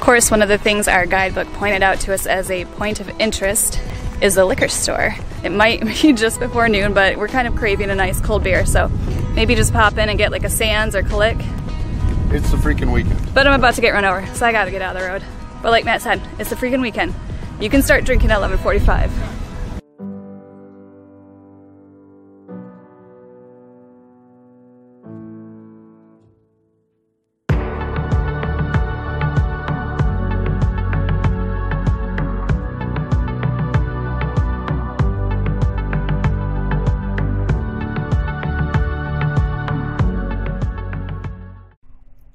Of course, one of the things our guidebook pointed out to us as a point of interest is the liquor store. It might be just before noon, but we're kind of craving a nice cold beer, so maybe just pop in and get like a Sands or Kalik. It's the freaking weekend. But I'm about to get run over, so I gotta get out of the road. But like Matt said, it's the freaking weekend. You can start drinking at 11:45.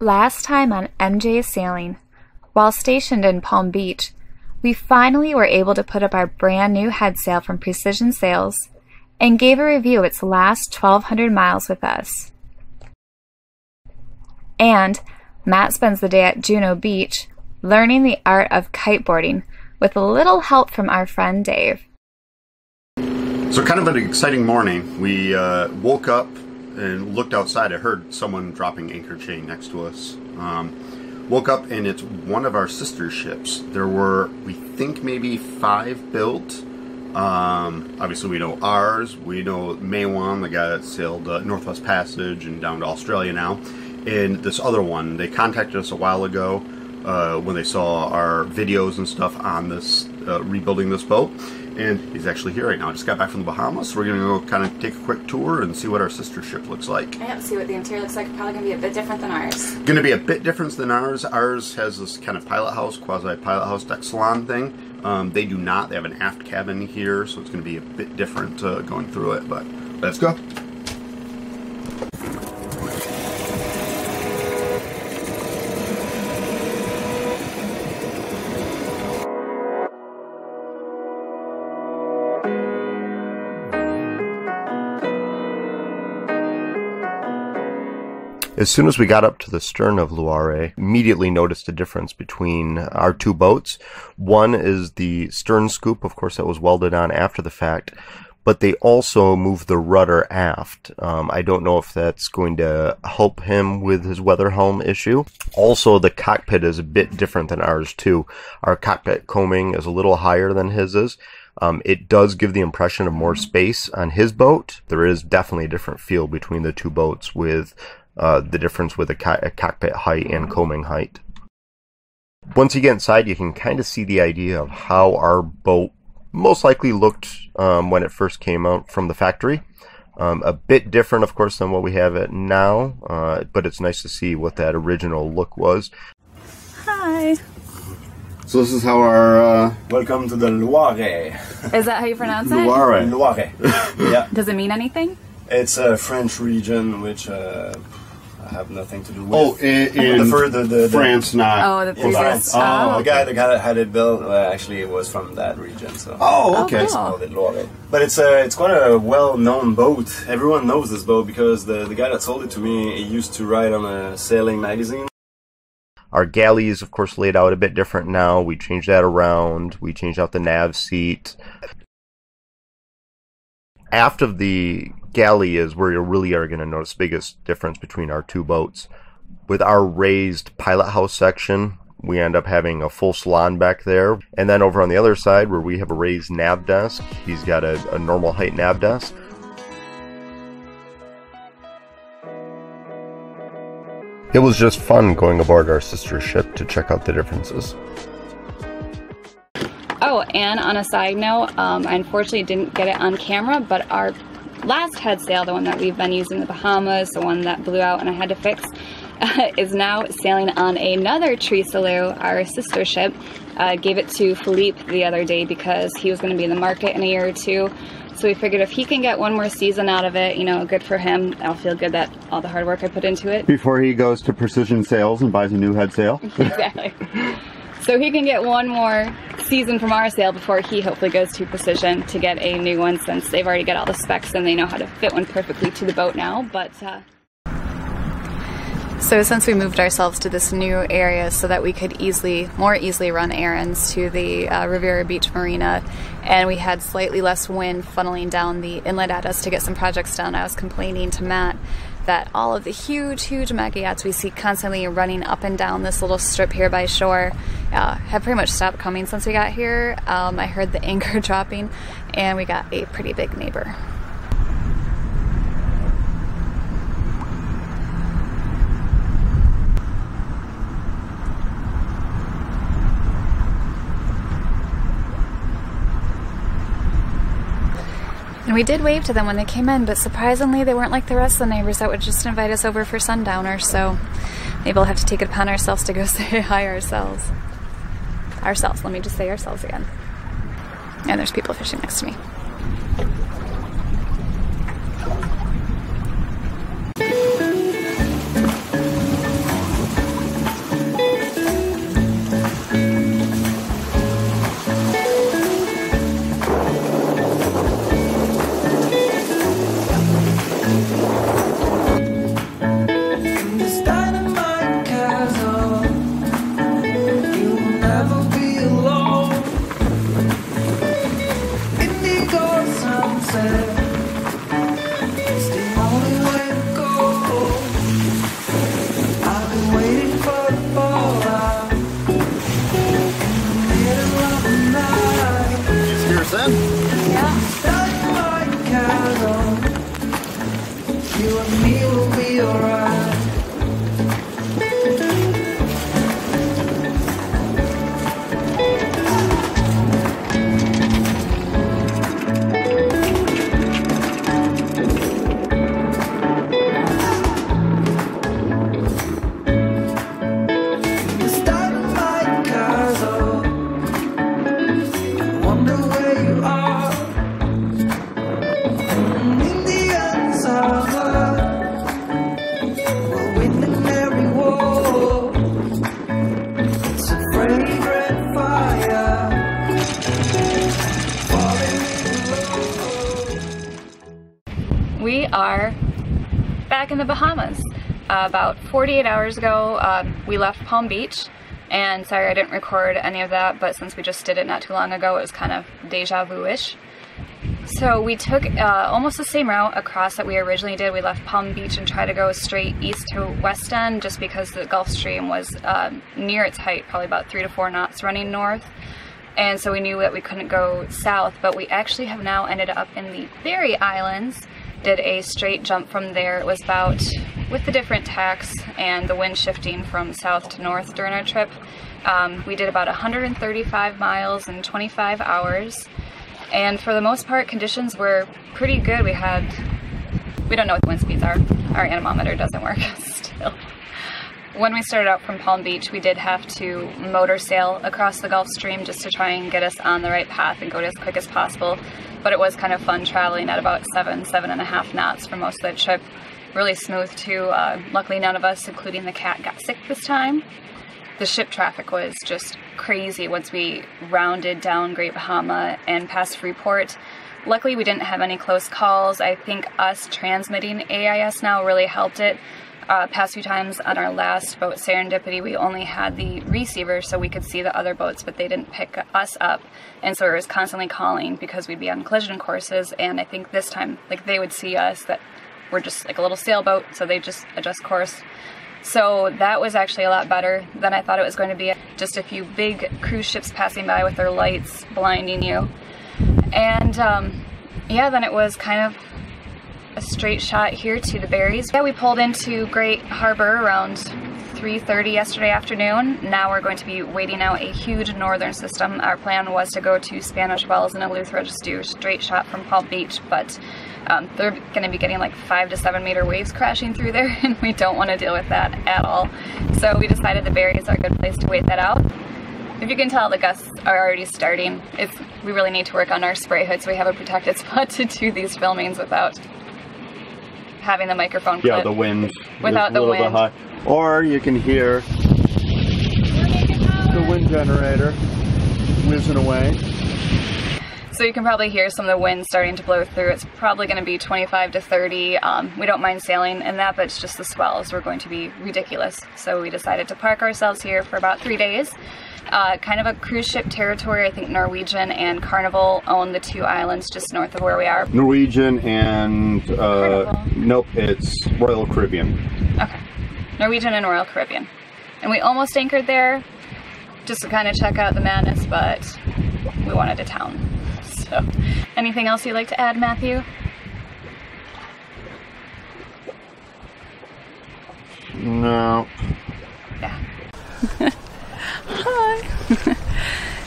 Last time on MJ Sailing, while stationed in Palm Beach, we finally were able to put up our brand new head sail from Precision Sails and gave a review of its last 1,200 miles with us. And Matt spends the day at Juneau Beach learning the art of kiteboarding with a little help from our friend Dave. So kind of an exciting morning. We woke up and looked outside. I heard someone dropping anchor chain next to us. Woke up and it's one of our sister ships. There were, we think, maybe 5 built. Obviously we know ours. We know Maywan, the guy that sailed Northwest Passage and down to Australia now. And this other one, they contacted us a while ago when they saw our videos and stuff on this, rebuilding this boat. And he's actually here right now. I just got back from the Bahamas, so we're gonna go kind of take a quick tour and see what our sister ship looks like. Yeah, see what the interior looks like. Probably gonna be a bit different than ours. Gonna be a bit different than ours. Ours has this kind of pilot house, quasi-pilot house deck salon thing. They do not. They have an aft cabin here, so it's gonna be a bit different going through it, but let's go. As soon as we got up to the stern of Loiret, immediately noticed a difference between our two boats. One is the stern scoop, of course, that was welded on after the fact, but they also moved the rudder aft. I don't know if that's going to help him with his weather helm issue. Also, the cockpit is a bit different than ours, too. Our cockpit combing is a little higher than his is. It does give the impression of more space on his boat. There is definitely a different feel between the two boats with the difference with a cockpit height and combing height. Once you get inside, you can kind of see the idea of how our boat most likely looked when it first came out from the factory. A bit different, of course, than what we have it now, but it's nice to see what that original look was. Hi. So this is how our... Welcome to the Loiret. Is that how you pronounce it? Loiret. Loiret. Yeah. Does it mean anything? It's a French region, which... I have nothing to do with. Oh, in the further the France, not. Oh, the previous. Oh, okay. the guy that had it built actually was from that region. So. Oh, okay. Oh, cool. But it's quite a well-known boat. Everyone knows this boat because the guy that sold it to me, he used to write on a sailing magazine. Our galley is, of course, laid out a bit different now. We changed that around. We changed out the nav seat. Aft of the galley is where you really are going to notice the biggest difference between our two boats. With our raised pilot house section, we end up having a full salon back there. And then over on the other side where we have a raised nav desk, he's got a normal height nav desk. It was just fun going aboard our sister ship to check out the differences. Oh, and on a side note, I unfortunately didn't get it on camera, but our last head sail, the one that we've been using in the Bahamas, the one that blew out and I had to fix, is now sailing on another Trisolu, our sister ship. Gave it to Phillipe the other day because he was going to be in the market in a year or two. So we figured if he can get one more season out of it, you know, good for him. I'll feel good that all the hard work I put into it. Before he goes to Precision Sails and buys a new head sail. Exactly. So he can get one more season from our sail before he hopefully goes to Precision to get a new one, since they've already got all the specs and they know how to fit one perfectly to the boat now. But so since we moved ourselves to this new area so that we could more easily run errands to the Riviera Beach Marina, and we had slightly less wind funneling down the inlet at us to get some projects done, I was complaining to Matt that all of the huge mega yachts we see constantly running up and down this little strip here by shore have pretty much stopped coming since we got here. I heard the anchor dropping and we got a pretty big neighbor. And we did wave to them when they came in, but surprisingly they weren't like the rest of the neighbors that would just invite us over for sundowner, so maybe we'll have to take it upon ourselves to go say hi ourselves. Let me just say ourselves again. And there's people fishing next to me. We are back in the Bahamas. About 48 hours ago, we left Palm Beach, and sorry I didn't record any of that, but since we just did it not too long ago, it was kind of deja vu-ish. So we took almost the same route across that we originally did. We left Palm Beach and tried to go straight east to West End just because the Gulf Stream was near its height, probably about 3 to 4 knots running north. And so we knew that we couldn't go south, but we actually have now ended up in the Berry Islands. Did a straight jump from there. It was about, with the different tacks and the wind shifting from south to north during our trip, we did about 135 miles in 25 hours. And for the most part, conditions were pretty good. We don't know what the wind speeds are. Our anemometer doesn't work still. When we started out from Palm Beach, we did have to motor sail across the Gulf Stream just to try and get us on the right path and go as quick as possible. But it was kind of fun traveling at about 7.5 knots for most of the trip. Really smooth too. Luckily none of us, including the cat, got sick this time. The ship traffic was just crazy once we rounded down Great Bahama and past Freeport. Luckily we didn't have any close calls. I think us transmitting AIS now really helped it. Past few times on our last boat, Serendipity, we only had the receiver so we could see the other boats, but they didn't pick us up, and so it was constantly calling because we'd be on collision courses. And I think this time, like, they would see us, that we're just like a little sailboat, so they just adjust course. So that was actually a lot better than I thought it was going to be. Just a few big cruise ships passing by with their lights blinding you. And yeah, then it was kind of a straight shot here to the Berries. Yeah, we pulled into Great Harbor around 3:30 yesterday afternoon. Now we're going to be waiting out a huge northern system. Our plan was to go to Spanish Wells and Eleuthera, just do a straight shot from Palm Beach, but they're going to be getting like 5 to 7 meter waves crashing through there, and we don't want to deal with that at all. So we decided the Berries are a good place to wait that out. If you can tell, the gusts are already starting. We really need to work on our spray hood so we have a protected spot to do these filmings without having the microphone clip. Yeah, the wind. Without the wind. Or you can hear the wind generator whizzing away. So you can probably hear some of the wind starting to blow through. It's probably going to be 25 to 30. We don't mind sailing in that, but it's just the swells were going to be ridiculous. So we decided to park ourselves here for about 3 days. Kind of a cruise ship territory. I think Norwegian and Carnival own the two islands just north of where we are. Norwegian and nope, it's Royal Caribbean. Okay, Norwegian and Royal Caribbean. And we almost anchored there just to kind of check out the madness, but we wanted a town. So anything else you'd like to add, Matthew? No. Yeah. Hi!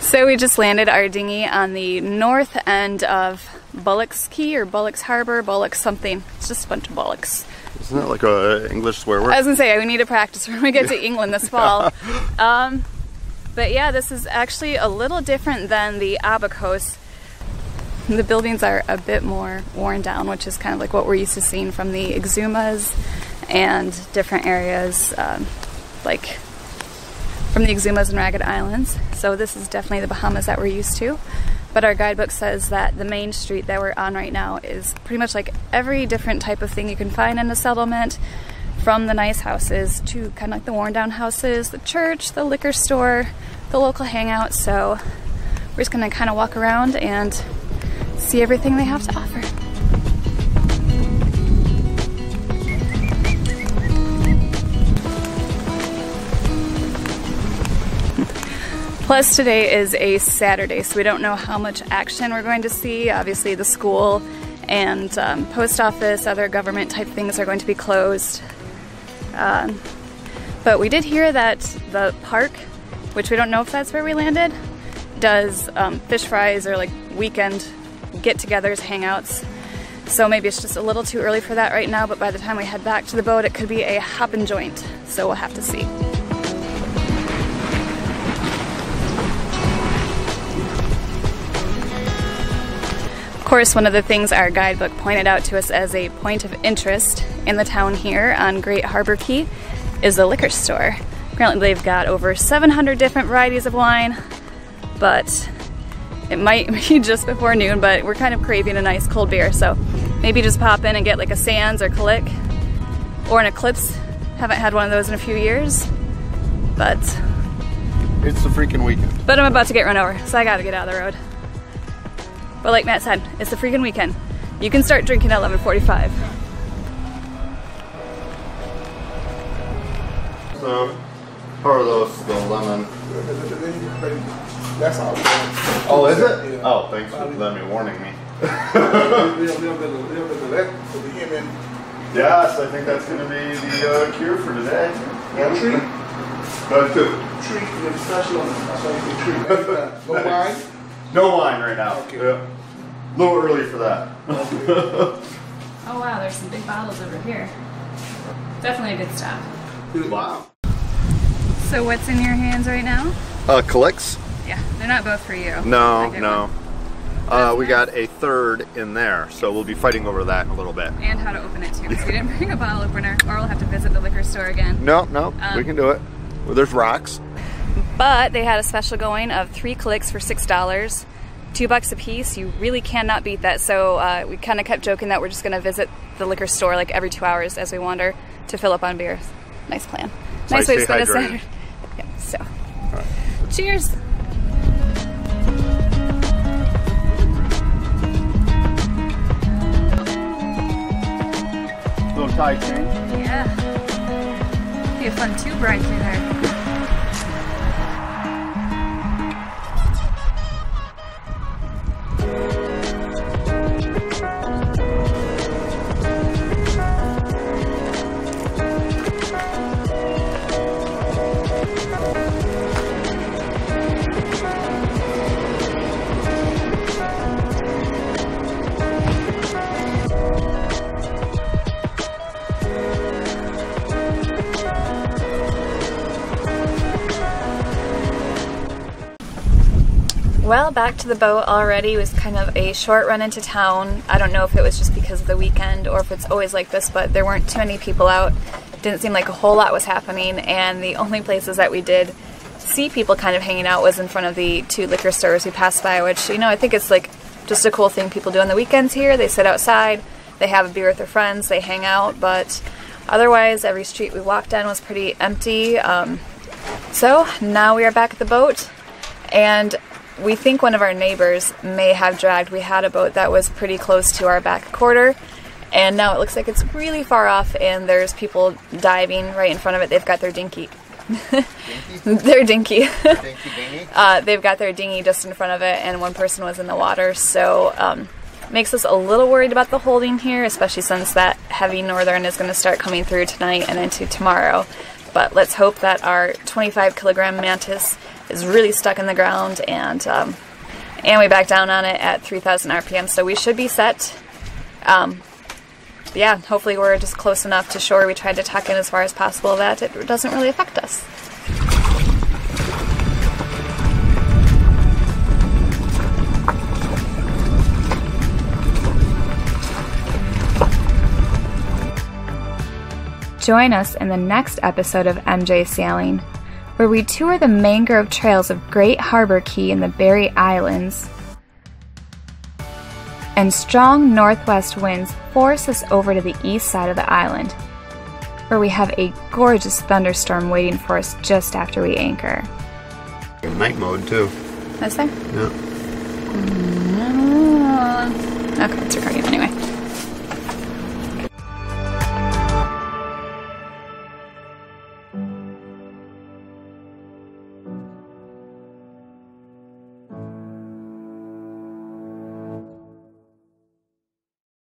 So we just landed our dinghy on the north end of Bullock's Key or Bullock's Harbor, Bullock's something. It's just a bunch of bullocks. Isn't that like an English swear word? I was going to say, we need to practice when we get to England this fall. But yeah, this is actually a little different than the Abacos. The buildings are a bit more worn down, which is kind of like what we're used to seeing from the Exumas and different areas like from the Exumas and Ragged Islands. So this is definitely the Bahamas that we're used to. But our guidebook says that the main street that we're on right now is pretty much like every different type of thing you can find in a settlement, from the nice houses to kind of like the worn down houses, the church, the liquor store, the local hangout. So we're just gonna kind of walk around and see everything they have to offer. Plus today is a Saturday, so we don't know how much action we're going to see. Obviously the school and post office, other government type things are going to be closed. But we did hear that the park, which we don't know if that's where we landed, does fish fries or like weekend get-togethers, hangouts. So maybe it's just a little too early for that right now, but by the time we head back to the boat, it could be a hoppin' joint. So we'll have to see. Of course, one of the things our guidebook pointed out to us as a point of interest in the town here on Great Harbor Key is the liquor store. Apparently they've got over 700 different varieties of wine, but it might be just before noon, but we're kind of craving a nice cold beer, so maybe just pop in and get like a Sands or Kalik or an Eclipse. Haven't had one of those in a few years, but it's a freaking weekend. But I'm about to get run over, so I gotta get out of the road. But like Matt said, it's a freaking weekend. You can start drinking at 11:45. So, part of those, the lemon. That's all. Oh, is it? Yeah. Oh, thanks for letting me warning me. Yes, I think that's going to be the cure for today. Yeah, treat. Treat. No wine. No wine right now. Okay. Yeah. A little early for that. Oh wow, there's some big bottles over here. Definitely a good stop. Wow. So what's in your hands right now? Kalik's. Yeah, they're not both for you. No, no. We got a third in there, so we'll be fighting over that in a little bit. And how to open it too, because we didn't bring a bottle opener, or we'll have to visit the liquor store again. No, no, we can do it. Well, there's rocks. But they had a special going of 3 Kaliks for $6, $2 a piece. You really cannot beat that. So we kind of kept joking that we're just going to visit the liquor store like every 2 hours as we wander to fill up on beer. Nice plan. Nice way to spend a Saturday. Yeah, so, right. Cheers. Little tide change. Yeah. Be a fun tube ride through there. Well, back to the boat already. It was kind of a short run into town. I don't know if it was just because of the weekend or if it's always like this, but there weren't too many people out. Didn't seem like a whole lot was happening, and the only places that we did see people kind of hanging out was in front of the 2 liquor stores we passed by, which, you know, I think it's like just a cool thing people do on the weekends here. They sit outside, they have a beer with their friends, they hang out, but otherwise every street we walked down was pretty empty. So now we are back at the boat, and we think one of our neighbors may have dragged. We had a boat that was pretty close to our back quarter, and now it looks like it's really far off, and there's people diving right in front of it. They've got their dinghy. They've got their dinghy just in front of it, and one person was in the water, so makes us a little worried about the holding here, especially since that heavy northern is going to start coming through tonight and into tomorrow. But let's hope that our 25-kilogram mantis is really stuck in the ground, and we back down on it at 3,000 RPM, so we should be set. Yeah, hopefully we're just close enough to shore. We tried to tuck in as far as possible that it doesn't really affect us. Join us in the next episode of MJ Sailing, where we tour the mangrove trails of Great Harbor Key in the Berry Islands. And strong northwest winds force us over to the east side of the island, where we have a gorgeous thunderstorm waiting for us just after we anchor. In night mode, too. Is there? Yeah. Okay, it's recording.